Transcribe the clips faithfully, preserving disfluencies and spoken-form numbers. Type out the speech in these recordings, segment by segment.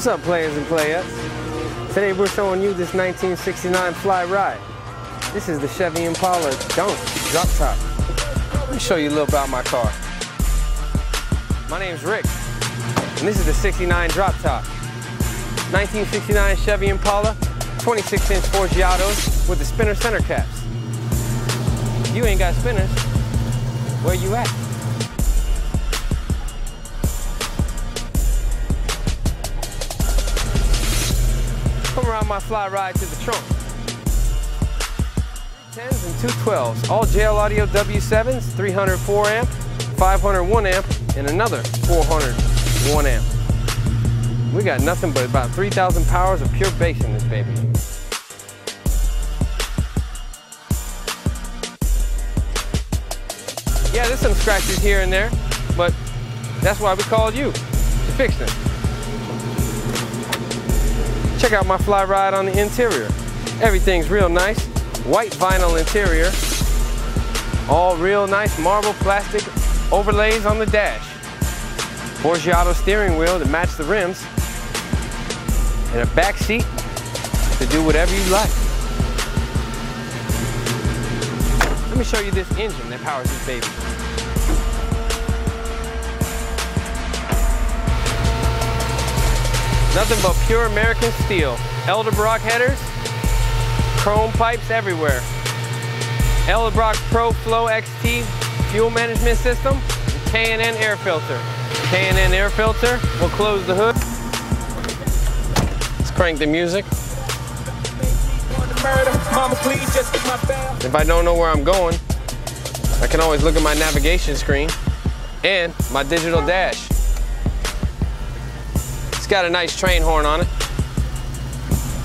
What's up, players and playettes? Today we're showing you this nineteen sixty-nine fly ride. This is the Chevy Impala Don't Drop Top. Let me show you a little about my car. My name's Rick, and this is the sixty-nine Drop Top. nineteen sixty-nine Chevy Impala, twenty-six inch Forgeados with the spinner center caps. If you ain't got spinners, where you at? Come around my fly ride to the trunk. tens and two twelves, all J L Audio W sevens, three hundred four amp, five hundred one amp, and another four hundred one amp. We got nothing but about three thousand powers of pure bass in this baby. Yeah, there's some scratches here and there, but that's why we called you, to fix them. Check out my fly ride on the interior. Everything's real nice. White vinyl interior. All real nice marble plastic overlays on the dash. Borgiato steering wheel to match the rims. And a back seat to do whatever you like. Let me show you this engine that powers this baby. Nothing but pure American steel. Edelbrock headers, chrome pipes everywhere. Edelbrock Pro Flow X T fuel management system, and K and N air filter. K and N air filter will close the hood. Let's crank the music. If I don't know where I'm going, I can always look at my navigation screen and my digital dash. Got a nice train horn on it.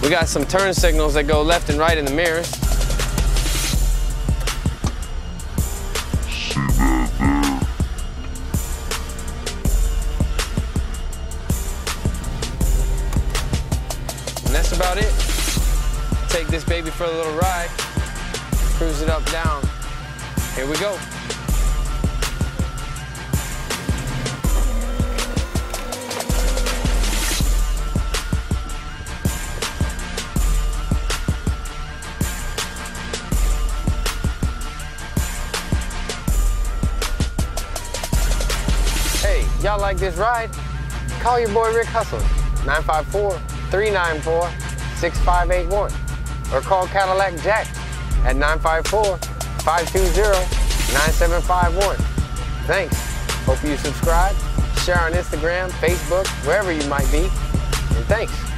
We got some turn signals that go left and right in the mirrors. And that's about it. Take this baby for a little ride. Cruise it up, down. Here we go. Y'all like this ride? Call your boy Rick Hustles, nine five four, three nine four, six five eight one. Or call Cadillac Jack at nine five four, five two zero, nine seven five one. Thanks. Hope you subscribe, share on Instagram, Facebook, wherever you might be. And thanks.